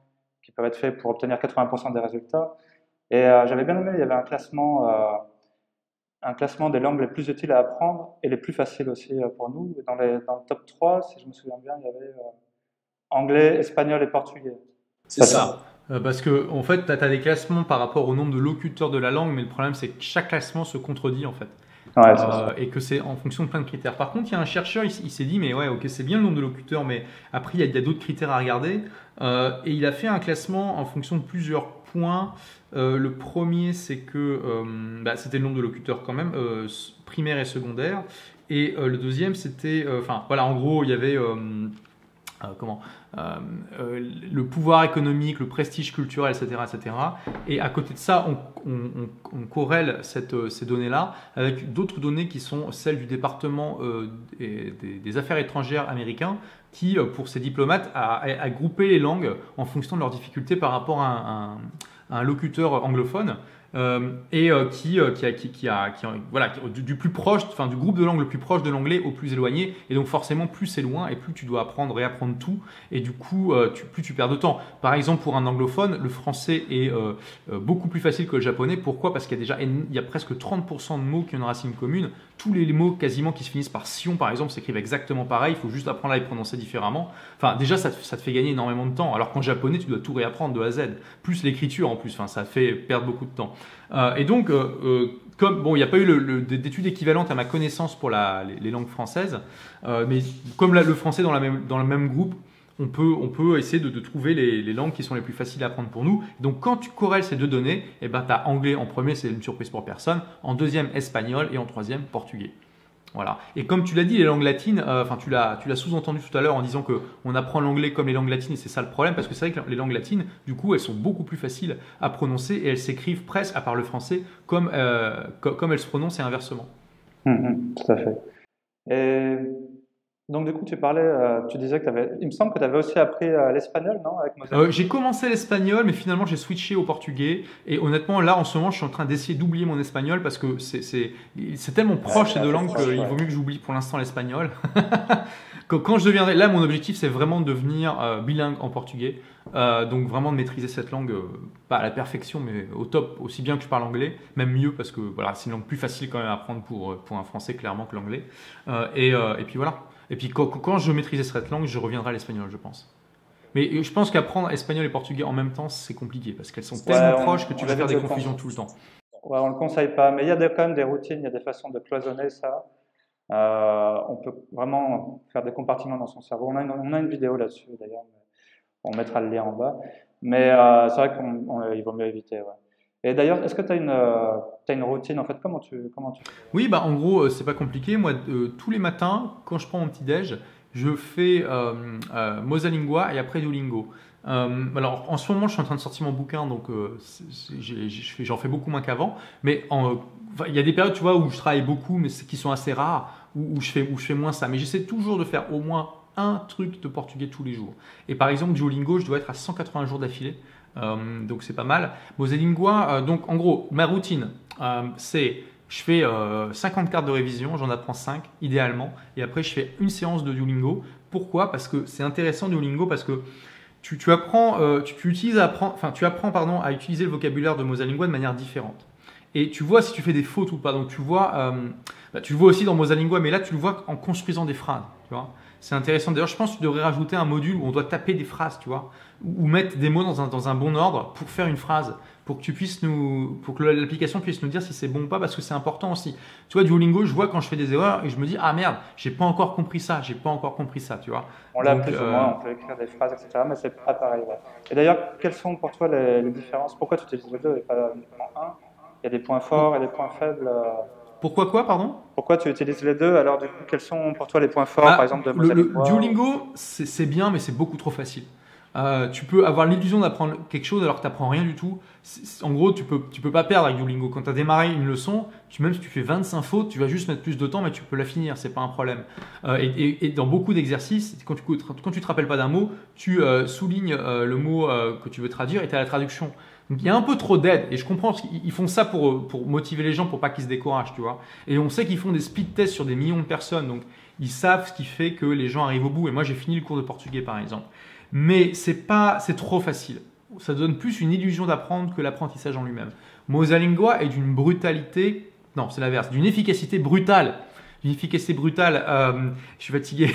qui peuvent être faits pour obtenir quatre-vingts pour cent des résultats. Et euh, j'avais bien aimé, il y avait un classement, euh, un classement des langues les plus utiles à apprendre et les plus faciles aussi euh, pour nous. Dans, les, dans le top trois, si je me souviens bien, il y avait euh, anglais, espagnol et portugais. C'est ça. Parce que, en fait, tu as des classements par rapport au nombre de locuteurs de la langue, mais le problème, c'est que chaque classement se contredit, en fait. Ouais, euh, et que c'est en fonction de plein de critères. Par contre, il y a un chercheur, il, il s'est dit, mais ouais, ok, c'est bien le nombre de locuteurs, mais après, il y a, a d'autres critères à regarder. Euh, et il a fait un classement en fonction de plusieurs points. Euh, le premier, c'est que euh, bah, c'était le nombre de locuteurs, quand même, euh, primaire et secondaire. Et euh, le deuxième, c'était. Enfin, euh, voilà, en gros, il y avait. Euh, Euh, comment euh, euh, le pouvoir économique, le prestige culturel, et cetera, et cetera. Et à côté de ça, on, on, on corrèle cette, euh, ces données-là avec d'autres données qui sont celles du département euh, des, des affaires étrangères américains, qui, pour ces diplomates, a, a, a groupé les langues en fonction de leurs difficultés par rapport à un, à un, à un locuteur anglophone. euh, et euh, qui, euh, qui a, qui, qui a, qui a voilà, qui, du, du plus proche, enfin du groupe de langues le plus proche de l'anglais au plus éloigné. Et donc forcément, plus c'est loin et plus tu dois apprendre et apprendre tout. Et du coup, euh, tu, plus tu perds de temps. Par exemple, pour un anglophone, le français est euh, beaucoup plus facile que le japonais. Pourquoi? Parce qu'il y a déjà, il y a presque trente pour cent de mots qui ont une racine commune. Tous les mots quasiment qui se finissent par sion, par exemple, s'écrivent exactement pareil. Il faut juste apprendre à les prononcer différemment. Enfin, déjà, ça, ça te fait gagner énormément de temps. Alors qu'en japonais, tu dois tout réapprendre de A à Z. Plus l'écriture en plus. Enfin, ça fait perdre beaucoup de temps. Euh, et donc, euh, euh, comme bon, il n'y a pas eu le, le, d'études équivalentes à ma connaissance pour la, les, les langues françaises, euh, mais comme la, le français dans, la même, dans le même groupe, on peut, on peut essayer de, de trouver les, les langues qui sont les plus faciles à apprendre pour nous. Donc, quand tu corrèles ces deux données, eh ben, tu as anglais en premier, c'est une surprise pour personne. En deuxième, espagnol et en troisième, portugais. Voilà. Et comme tu l'as dit, les langues latines, euh, enfin, tu l'as, tu l'as sous-entendu tout à l'heure en disant qu'on apprend l'anglais comme les langues latines et c'est ça le problème, parce que c'est vrai que les langues latines, du coup, elles sont beaucoup plus faciles à prononcer et elles s'écrivent presque, à part le français, comme, euh, comme elles se prononcent et inversement. Mmh, tout à fait. Et... donc du coup, tu parlais, euh, tu disais que tu avais, il me semble que tu avais aussi appris euh, l'espagnol, non, avec MosaLingua. Euh, j'ai commencé l'espagnol, mais finalement j'ai switché au portugais. Et honnêtement, là en ce moment, je suis en train d'essayer d'oublier mon espagnol parce que c'est c'est c'est tellement proche ces deux langues qu'il vaut mieux que j'oublie pour l'instant l'espagnol. Quand je deviendrai, là mon objectif c'est vraiment de devenir euh, bilingue en portugais, euh, donc vraiment de maîtriser cette langue, euh, pas à la perfection mais au top, aussi bien que je parle anglais, même mieux parce que voilà, c'est une langue plus facile quand même à apprendre pour pour un français clairement que l'anglais. Euh, et euh, et puis voilà. Et puis quand je maîtrisais cette langue, je reviendrai à l'espagnol, je pense. Mais je pense qu'apprendre espagnol et portugais en même temps, c'est compliqué parce qu'elles sont tellement ouais, proches on, que tu vas faire des confusions tout le temps. Ouais, on ne le conseille pas, mais il y a des, quand même des routines, il y a des façons de cloisonner ça. Euh, on peut vraiment faire des compartiments dans son cerveau. On a une, on a une vidéo là-dessus d'ailleurs, on mettra le lien en bas. Mais euh, c'est vrai qu'il vaut mieux éviter, ouais. Et d'ailleurs, est-ce que tu as une, euh, t'as une routine en fait? Comment tu, comment tu... Oui, bah, en gros, euh, c'est pas compliqué. Moi, euh, tous les matins, quand je prends mon petit-déj, je fais euh, euh, MosaLingua et après Duolingo. Euh, alors, en ce moment, je suis en train de sortir mon bouquin, donc euh, j'en fais beaucoup moins qu'avant. Mais en, euh, il y a des périodes, tu vois, où je travaille beaucoup, mais qui sont assez rares, où, où, je, fais, où je fais moins ça. Mais j'essaie toujours de faire au moins un truc de portugais tous les jours. Et par exemple, Duolingo, je dois être à cent quatre-vingts jours d'affilée. Euh, donc c'est pas mal. MosaLingua, euh, donc en gros ma routine euh, c'est je fais euh, cinquante cartes de révision, j'en apprends cinq idéalement et après je fais une séance de Duolingo. Pourquoi? Parce que c'est intéressant Duolingo parce que tu, tu apprends, euh, tu, tu utilises à apprendre, enfin tu apprends pardon à utiliser le vocabulaire de MosaLingua de manière différente. Et tu vois si tu fais des fautes ou pas. Donc tu vois, euh, bah, tu le vois aussi dans MosaLingua, mais là tu le vois en construisant des phrases. Tu vois, c'est intéressant. D'ailleurs, je pense que tu devrais rajouter un module où on doit taper des phrases, tu vois, ou mettre des mots dans un dans un bon ordre pour faire une phrase, pour que tu puisses nous, pour que l'application puisse nous dire si c'est bon ou pas, parce que c'est important aussi. Tu vois, Duolingo, je vois quand je fais des erreurs et je me dis ah merde, j'ai pas encore compris ça, j'ai pas encore compris ça, tu vois. On l'a plus ou moins, on peut écrire des phrases, et cetera. Mais c'est pas pareil. Ouais. Et d'ailleurs, quelles sont pour toi les, les différences? Pourquoi tu utilises les deux et pas uniquement un? Il y a des points forts et des points faibles. Pourquoi quoi, pardon? Pourquoi tu utilises les deux? Alors, du coup, quels sont pour toi les points forts, bah, par exemple, de MosaLingua? Duolingo, c'est bien, mais c'est beaucoup trop facile. Euh, tu peux avoir l'illusion d'apprendre quelque chose alors que tu n'apprends rien du tout. En gros, tu peux, tu peux pas perdre avec Duolingo. Quand tu as démarré une leçon, tu, même si tu fais vingt-cinq fautes, tu vas juste mettre plus de temps, mais tu peux la finir, c'est pas un problème. Euh, et, et, et dans beaucoup d'exercices, quand tu quand tu te rappelles pas d'un mot, tu euh, soulignes euh, le mot euh, que tu veux traduire et tu as la traduction. Donc, il y a un peu trop d'aide et je comprends parce qu'ils font ça pour, pour motiver les gens pour pas qu'ils se découragent, tu vois. Et on sait qu'ils font des speed tests sur des millions de personnes, donc ils savent ce qui fait que les gens arrivent au bout. Et moi, j'ai fini le cours de portugais, par exemple. Mais c'est pas, c'est trop facile. Ça donne plus une illusion d'apprendre que l'apprentissage en lui-même. MosaLingua est d'une brutalité, non, c'est l'inverse, d'une efficacité brutale. D'une efficacité brutale, euh, je suis fatigué,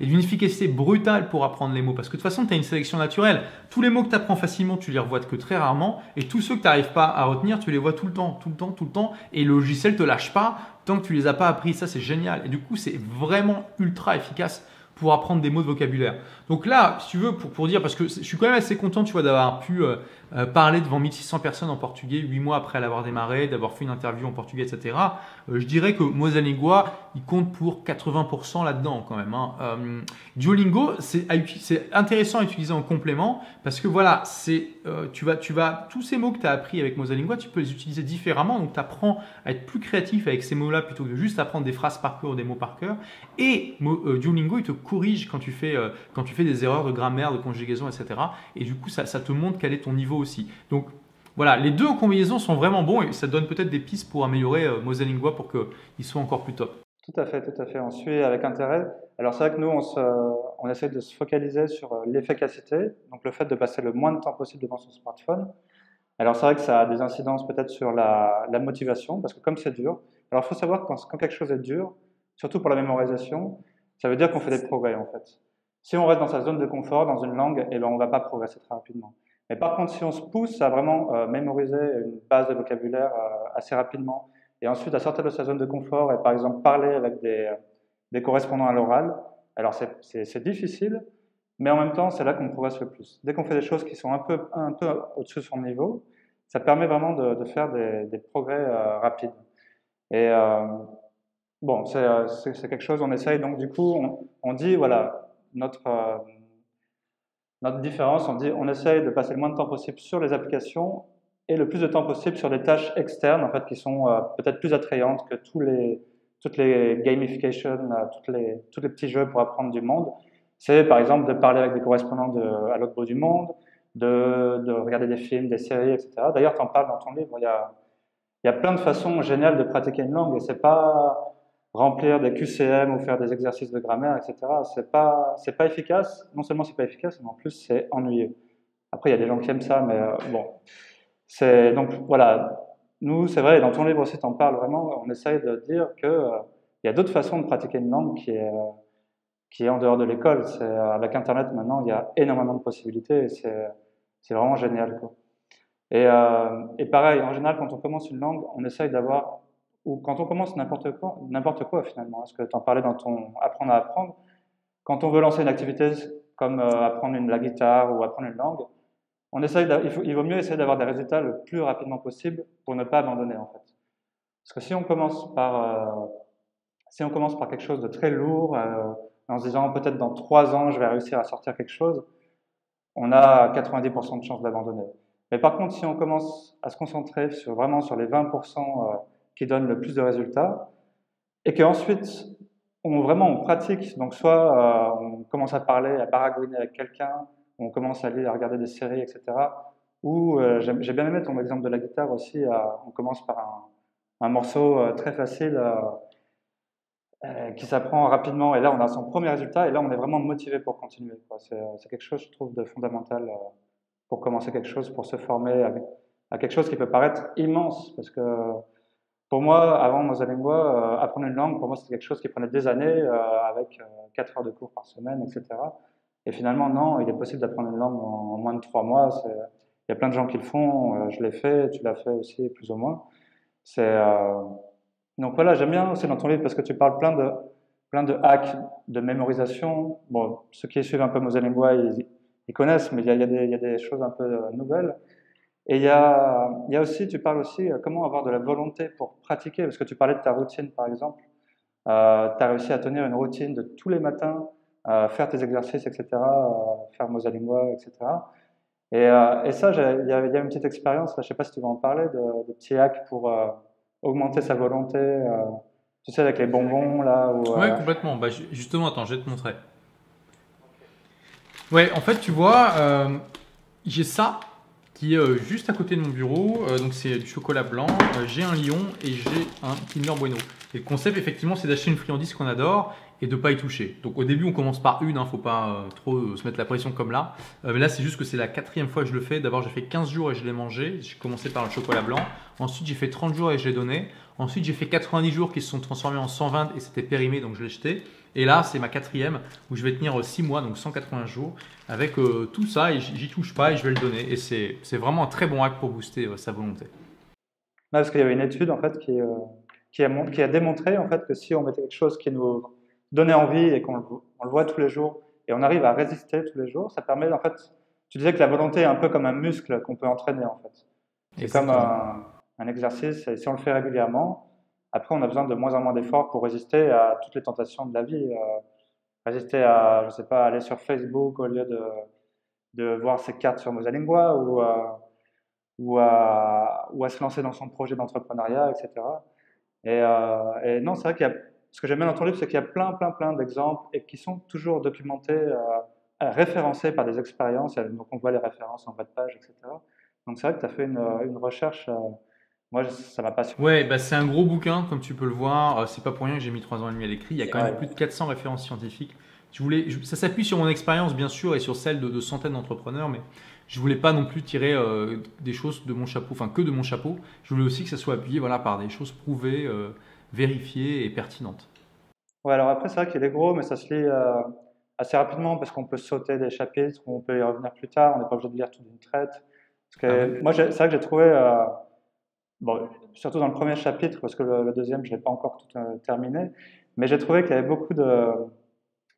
et d'une efficacité brutale pour apprendre les mots. Parce que de toute façon, tu as une sélection naturelle. Tous les mots que tu apprends facilement, tu les revois que très rarement. Et tous ceux que tu n'arrives pas à retenir, tu les vois tout le temps, tout le temps, tout le temps. Et le logiciel ne te lâche pas tant que tu ne les as pas appris. Ça, c'est génial. Et du coup, c'est vraiment ultra efficace pour apprendre des mots de vocabulaire. Donc là, si tu veux, pour, pour dire, parce que je suis quand même assez content, tu vois, d'avoir pu euh, euh, parler devant mille six cents personnes en portugais, huit mois après l'avoir démarré, d'avoir fait une interview en portugais, et cetera. Euh, je dirais que MosaLingua, il compte pour quatre-vingts pour cent là-dedans quand même. Hein. Euh, Duolingo, c'est intéressant à utiliser en complément parce que voilà, c'est euh, tu vas, tu vas, tous ces mots que tu as appris avec MosaLingua, tu peux les utiliser différemment. Donc, tu apprends à être plus créatif avec ces mots-là plutôt que de juste apprendre des phrases par cœur ou des mots par cœur. Et euh, Duolingo, il te corrige quand tu fais euh, quand tu fais des erreurs de grammaire, de conjugaison, et cetera. Et du coup, ça, ça te montre quel est ton niveau aussi. Donc, Voilà, les deux en combinaison sont vraiment bons et ça donne peut-être des pistes pour améliorer euh, MosaLingua pour qu'il soit encore plus top. Tout à fait, tout à fait. On suit avec intérêt. Alors c'est vrai que nous, on, se, on essaie de se focaliser sur l'efficacité, donc le fait de passer le moins de temps possible devant son smartphone. Alors c'est vrai que ça a des incidences peut-être sur la, la motivation, parce que comme c'est dur, alors il faut savoir que quand, quand quelque chose est dur, surtout pour la mémorisation, ça veut dire qu'on fait des progrès en fait. Si on reste dans sa zone de confort, dans une langue, eh ben, on ne va pas progresser très rapidement. Mais par contre, si on se pousse à vraiment euh, mémoriser une base de vocabulaire euh, assez rapidement, et ensuite à sortir de sa zone de confort et par exemple parler avec des, euh, des correspondants à l'oral, alors c'est difficile, mais en même temps, c'est là qu'on progresse le plus. Dès qu'on fait des choses qui sont un peu, un peu au-dessus de son niveau, ça permet vraiment de, de faire des, des progrès euh, rapides. Et euh, bon, c'est quelque chose, on essaye, donc du coup, on, on dit, voilà, notre, euh, notre différence, on dit, on essaye de passer le moins de temps possible sur les applications et le plus de temps possible sur des tâches externes, en fait, qui sont euh, peut-être plus attrayantes que tous les, toutes les gamifications, euh, toutes les, tous les petits jeux pour apprendre du monde. C'est par exemple de parler avec des correspondants de, à l'autre bout du monde, de, de regarder des films, des séries, et cetera. D'ailleurs, tu en parles dans ton livre, il y a, il y a plein de façons géniales de pratiquer une langue, et c'est pas remplir des Q C M ou faire des exercices de grammaire, et cetera. C'est pas, c'est pas efficace, non seulement c'est pas efficace, mais en plus c'est ennuyeux. Après, il y a des gens qui aiment ça, mais euh, bon. C'est, donc voilà, nous, c'est vrai, dans ton livre aussi, tu en parles vraiment, on essaye de dire qu'il euh, y a d'autres façons de pratiquer une langue qui est... Euh, qui est en dehors de l'école. Avec Internet, maintenant, il y a énormément de possibilités et c'est vraiment génial, quoi. Et, euh, et pareil, en général, quand on commence une langue, on essaye d'avoir, ou quand on commence n'importe quoi, n'importe quoi finalement, parce que tu en parlais dans ton apprendre à apprendre, quand on veut lancer une activité comme euh, apprendre une, la guitare ou apprendre une langue, on essaye il, faut, il vaut mieux essayer d'avoir des résultats le plus rapidement possible pour ne pas abandonner, en fait. Parce que si on commence par, euh, si on commence par quelque chose de très lourd, euh, en se disant peut-être dans trois ans je vais réussir à sortir quelque chose, on a quatre-vingt-dix pour cent de chances d'abandonner. Mais par contre, si on commence à se concentrer sur, vraiment sur les vingt pour cent qui donnent le plus de résultats, et qu'ensuite on, vraiment on pratique, donc soit euh, on commence à parler, à baragouiner avec quelqu'un, on commence à lire, à regarder des séries, et cetera. Ou euh, j'ai bien aimé ton exemple de la guitare aussi, euh, on commence par un, un morceau euh, très facile, euh, qui s'apprend rapidement, et là on a son premier résultat et là on est vraiment motivé pour continuer. C'est quelque chose, je trouve, de fondamental pour commencer quelque chose, pour se former avec, à quelque chose qui peut paraître immense, parce que pour moi, avant MosaLingua, apprendre une langue, pour moi c'était quelque chose qui prenait des années, avec quatre heures de cours par semaine, et cetera. Et finalement non, il est possible d'apprendre une langue en moins de trois mois, il y a plein de gens qui le font, je l'ai fait, tu l'as fait aussi plus ou moins. C'est... Donc voilà, j'aime bien aussi dans ton livre parce que tu parles plein de, plein de hacks de mémorisation. Bon, ceux qui suivent un peu MosaLingua, ils, ils connaissent, mais il y a, il y a des, il y a des choses un peu nouvelles. Et il y a, il y a aussi, tu parles aussi comment avoir de la volonté pour pratiquer, parce que tu parlais de ta routine par exemple. Euh, tu as réussi à tenir une routine de tous les matins, euh, faire tes exercices, et cetera, euh, faire MosaLingua, et cetera. Et, euh, et ça, il y, y a une petite expérience, je ne sais pas si tu vas en parler, de, de petits hacks pour... Euh, augmenter sa volonté, euh, tu sais, avec les bonbons là. Ou, euh... Ouais, complètement. Bah, justement, attends, je vais te montrer. Ouais, en fait, tu vois, euh, j'ai ça qui est euh, juste à côté de mon bureau. Euh, donc, c'est du chocolat blanc. Euh, j'ai un lion et j'ai un Kinder Bueno. Et le concept, effectivement, c'est d'acheter une friandise qu'on adore et de ne pas y toucher. Donc, au début, on commence par une. Il ne faut pas euh, trop euh, se mettre la pression comme là. Euh, mais là, c'est juste que c'est la quatrième fois que je le fais. D'abord, j'ai fait quinze jours et je l'ai mangé. J'ai commencé par le chocolat blanc. Ensuite, j'ai fait trente jours et je l'ai donné. Ensuite, j'ai fait quatre-vingt-dix jours qui se sont transformés en cent vingt et c'était périmé, donc je l'ai jeté. Et là, c'est ma quatrième où je vais tenir six mois, donc cent quatre-vingts jours, avec euh, tout ça et j'y touche pas et je vais le donner. Et c'est vraiment un très bon hack pour booster euh, sa volonté. Non, parce qu'il y avait une étude en fait, qui, euh, qui, a, qui a démontré en fait, que si on mettait quelque chose qui nous donnait envie et qu'on le, le voit tous les jours et on arrive à résister tous les jours, ça permet en fait… Tu disais que la volonté est un peu comme un muscle qu'on peut entraîner en fait. C'est comme un… un exercice, et si on le fait régulièrement, après on a besoin de moins en moins d'efforts pour résister à toutes les tentations de la vie. Euh, résister à, je sais pas, aller sur Facebook au lieu de, de voir ses cartes sur MosaLingua, ou, euh, ou, à, ou à se lancer dans son projet d'entrepreneuriat, et cetera. Et, euh, et non, c'est vrai qu'il y a, ce que j'aime bien dans ton livre, c'est qu'il y a plein, plein, plein d'exemples et qui sont toujours documentés, euh, référencés par des expériences, donc on voit les références en bas de page, et cetera. Donc c'est vrai que tu as fait une, une recherche, euh, moi ça m'a passionné. Ouais, bah c'est un gros bouquin comme tu peux le voir, c'est pas pour rien que j'ai mis trois ans et demi à l'écrit, il y a quand ouais. même plus de quatre cents références scientifiques. Je voulais, ça s'appuie sur mon expérience bien sûr et sur celle de, de centaines d'entrepreneurs, mais je voulais pas non plus tirer euh, des choses de mon chapeau, enfin que de mon chapeau, je voulais aussi que ça soit appuyé voilà, par des choses prouvées, euh, vérifiées et pertinentes. Ouais, alors après c'est vrai qu'il est gros, mais ça se lit euh, assez rapidement parce qu'on peut sauter des chapitres, on peut y revenir plus tard, on n'est pas obligé de lire tout d'une traite. Parce que, ah oui. Moi, c'est vrai que j'ai trouvé, euh, bon, surtout dans le premier chapitre, parce que le, le deuxième, je ne l'ai pas encore tout euh, terminé, mais j'ai trouvé qu'il y avait beaucoup de,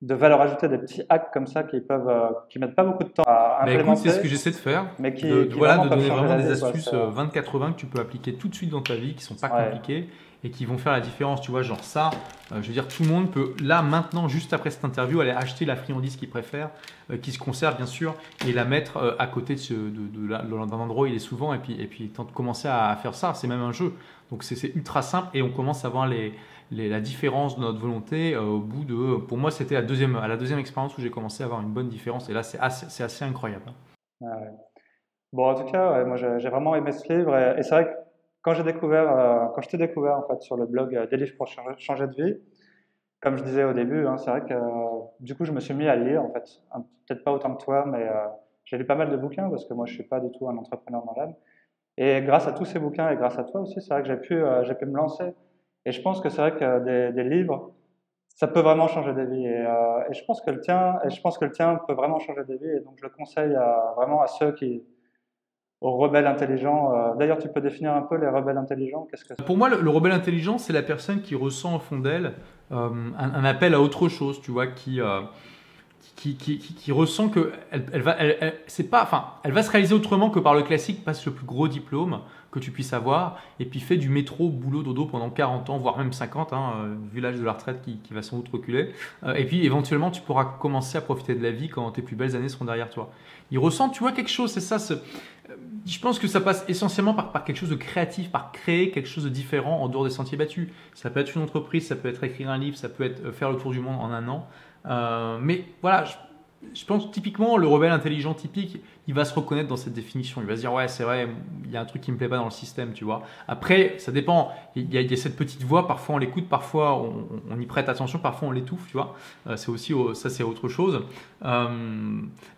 de valeur ajoutée, des petits hacks comme ça qui peuvent, euh, qui mettent pas beaucoup de temps à implémenter. C'est ce que j'essaie de faire, mais qui, de, qui voilà, de donner vraiment des astuces vingt quatre-vingts que tu peux appliquer tout de suite dans ta vie, qui ne sont pas ouais. compliquées et qui vont faire la différence. Tu vois, genre ça, euh, je veux dire, tout le monde peut, là, maintenant, juste après cette interview, aller acheter la friandise qu'il préfère, euh, qui se conserve, bien sûr, et la mettre euh, à côté d'un de de, de, de, endroit où il est souvent, et puis, et puis commencer à, à faire ça. C'est même un jeu. Donc, c'est ultra simple et on commence à voir les, les, la différence de notre volonté euh, au bout de… Pour moi, c'était à, à la deuxième expérience où j'ai commencé à avoir une bonne différence. Et là, c'est assez, assez incroyable. Ouais. Bon, en tout cas, ouais, moi, j'ai vraiment aimé ce livre. Et, et c'est vrai que… Quand j'ai découvert, euh, quand je t'ai découvert en fait sur le blog euh, des livres pour changer, changer de vie, comme je disais au début, hein, c'est vrai que euh, du coup je me suis mis à lire en fait, peut-être pas autant que toi, mais euh, j'ai lu pas mal de bouquins parce que moi je suis pas du tout un entrepreneur dans l'âme. Et grâce à tous ces bouquins et grâce à toi aussi, c'est vrai que j'ai pu, euh, j'ai pu me lancer. Et je pense que c'est vrai que euh, des, des livres, ça peut vraiment changer des vies. Et, euh, et je pense que le tien, et je pense que le tien peut vraiment changer des vies. Et donc je le conseille à, vraiment à ceux qui aux rebelles intelligents. D'ailleurs, tu peux définir un peu les rebelles intelligents. Qu'est-ce que c'est ? Pour moi, le, le rebelle intelligent, c'est la personne qui ressent au fond d'elle euh, un, un appel à autre chose, tu vois, qui, euh, qui, qui, qui, qui ressent que elle, elle va, elle, elle, c'est pas, enfin, elle va se réaliser autrement que par le classique, passe le plus gros diplôme que tu puisses avoir et puis fait du métro, boulot, dodo pendant quarante ans, voire même cinquante, hein, vu l'âge de la retraite qui, qui va sans doute reculer. Euh, et puis éventuellement, tu pourras commencer à profiter de la vie quand tes plus belles années seront derrière toi. Il ressent, tu vois, quelque chose, c'est ça. Je pense que ça passe essentiellement par, par quelque chose de créatif, par créer quelque chose de différent en dehors des sentiers battus. Ça peut être une entreprise, ça peut être écrire un livre, ça peut être faire le tour du monde en un an. Euh, mais voilà, je, je pense typiquement le rebelle intelligent typique, il va se reconnaître dans cette définition. Il va se dire ouais, c'est vrai, il y a un truc qui me plaît pas dans le système, tu vois. Après, ça dépend. Il y a, il y a cette petite voix, parfois on l'écoute, parfois on, on y prête attention, parfois on l'étouffe, tu vois. Euh, c'est aussi ça, c'est autre chose. Euh,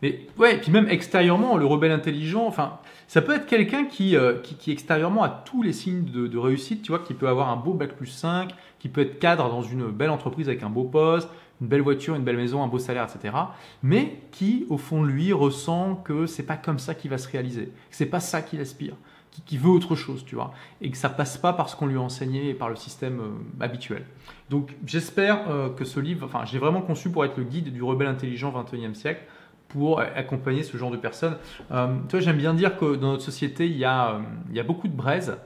mais ouais, et puis même extérieurement, le rebelle intelligent, enfin. Ça peut être quelqu'un qui, euh, qui, qui extérieurement a tous les signes de, de réussite, tu vois, qui peut avoir un beau bac plus cinq, qui peut être cadre dans une belle entreprise avec un beau poste, une belle voiture, une belle maison, un beau salaire, et cetera. Mais qui, au fond de lui, ressent que c'est pas comme ça qu'il va se réaliser, que c'est pas ça qu'il aspire, qu'il qu'il veut autre chose, tu vois, et que ça passe pas par ce qu'on lui a enseigné et par le système euh, habituel. Donc j'espère euh, que ce livre, enfin, j'ai vraiment conçu pour être le guide du rebelle intelligent vingt et unième siècle. Pour accompagner ce genre de personnes. Euh, toi, j'aime bien dire que dans notre société, il y a, euh, il y a beaucoup de braises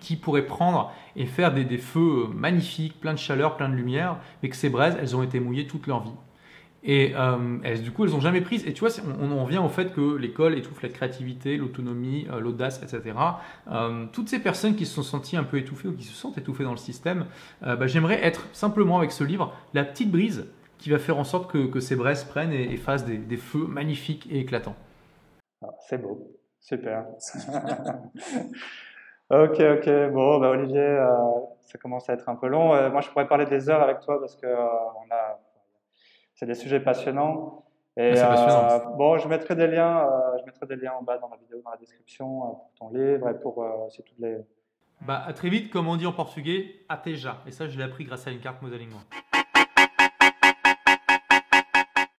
qui pourraient prendre et faire des, des feux magnifiques, plein de chaleur, plein de lumière, mais que ces braises, elles ont été mouillées toute leur vie. Et euh, elles, du coup, elles n'ont jamais prises. Et tu vois, on, on en vient au fait que l'école étouffe la créativité, l'autonomie, euh, l'audace, et cetera. Euh, toutes ces personnes qui se sont senties un peu étouffées ou qui se sentent étouffées dans le système, euh, bah, j'aimerais être simplement avec ce livre la petite brise qui va faire en sorte que, que ces braises prennent et, et fassent des, des feux magnifiques et éclatants. Ah, c'est beau, super. ok, ok, bon, bah Olivier, euh, ça commence à être un peu long. Euh, moi, je pourrais parler des heures avec toi parce que euh, on a... c'est des sujets passionnants. Et, ah, passionnant. euh, bon, je mettrai des liens, euh, je mettrai des liens en bas dans la vidéo, dans la description, euh, pour ton livre et pour euh, c'est toutes les. Bah, à très vite, comme on dit en portugais, até já. Et ça, je l'ai appris grâce à une carte MosaLingua.